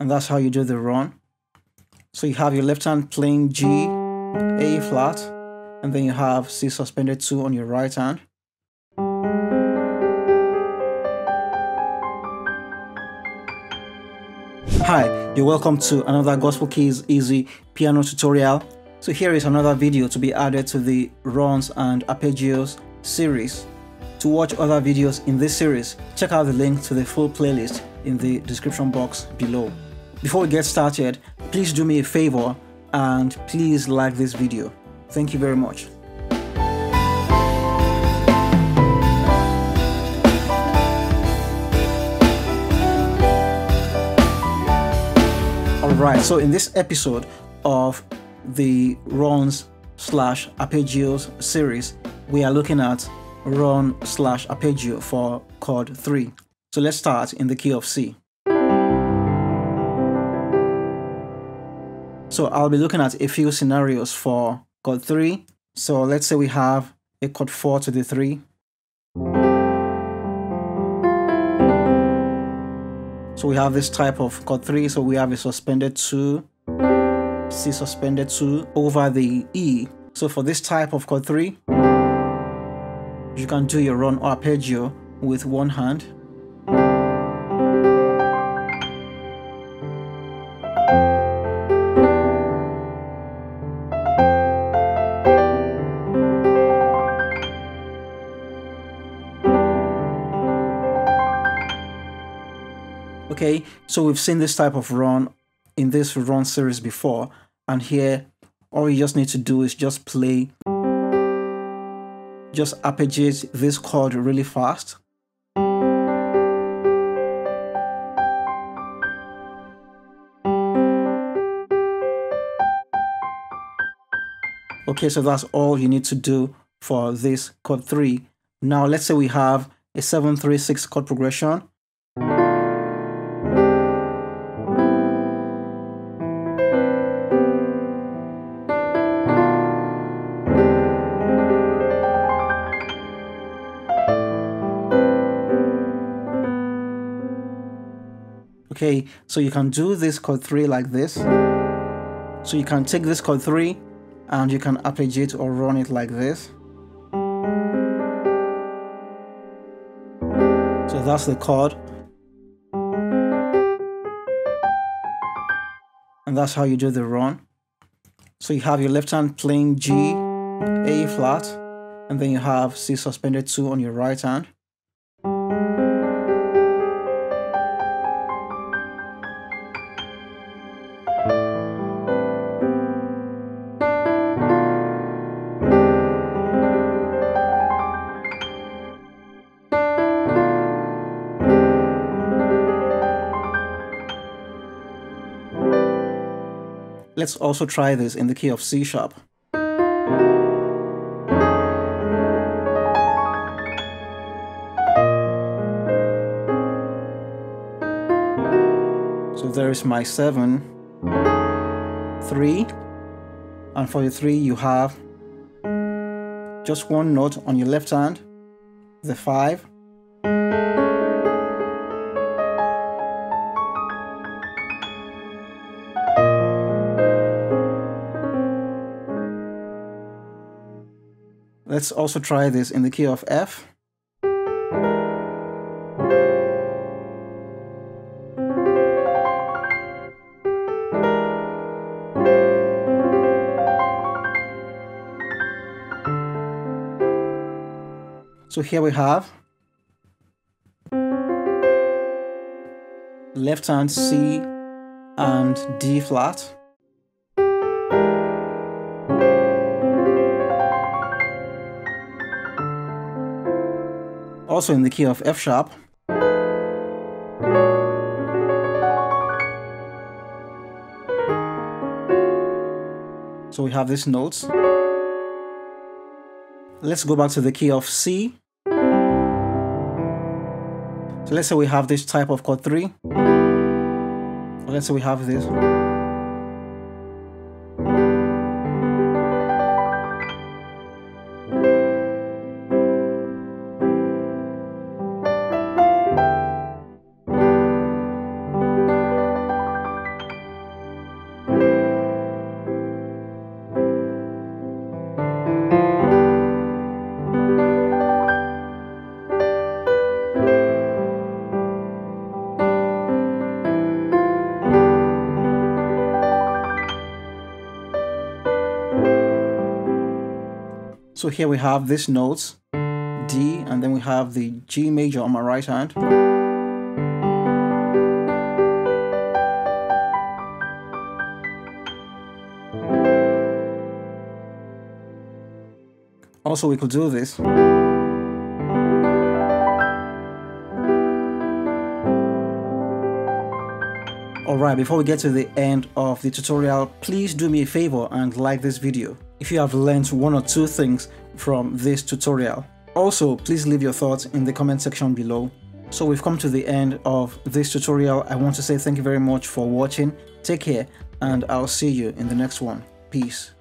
and that's how you do the run. So you have your left hand playing G, A flat, and then you have C suspended 2 on your right hand. Hi, you're welcome to another Gospel Keys Easy piano tutorial. So here is another video to be added to the runs and arpeggios series. To watch other videos in this series, check out the link to the full playlist in the description box below. Before we get started, please do me a favor and please like this video. Thank you very much. Right, so in this episode of the runs / arpeggios series, we are looking at run / arpeggio for chord 3. So let's start in the key of C. So I'll be looking at a few scenarios for chord 3. So let's say we have a chord 4 to the 3. So we have this type of chord 3, so we have a suspended 2, C suspended 2 over the E. So for this type of chord 3, you can do your run or arpeggio with one hand. Okay, so we've seen this type of run in this run series before, and here all you just need to do is just play, just arpeggiate this chord really fast. Okay, so that's all you need to do for this chord 3. Now let's say we have a 7-3-6 chord progression. Okay, so you can do this chord 3 like this. So you can take this chord 3 and you can arpeggiate or run it like this. So that's the chord. And that's how you do the run. So you have your left hand playing G, A flat, and then you have C suspended 2 on your right hand. Let's also try this in the key of C sharp. So there is my 7, 3, and for your 3 you have just one note on your left hand, the 5. Let's also try this in the key of F. So here we have left hand C and D flat. Also in the key of F sharp. So we have these notes. Let's go back to the key of C. So let's say we have this type of chord 3. Let's say we have this. So here we have these notes, D, and then we have the G major on my right hand. Also, we could do this. Alright, before we get to the end of the tutorial, please do me a favor and like this video if you have learned one or two things from this tutorial. Also, please leave your thoughts in the comment section below. So we've come to the end of this tutorial. I want to say thank you very much for watching. Take care, and I'll see you in the next one. Peace.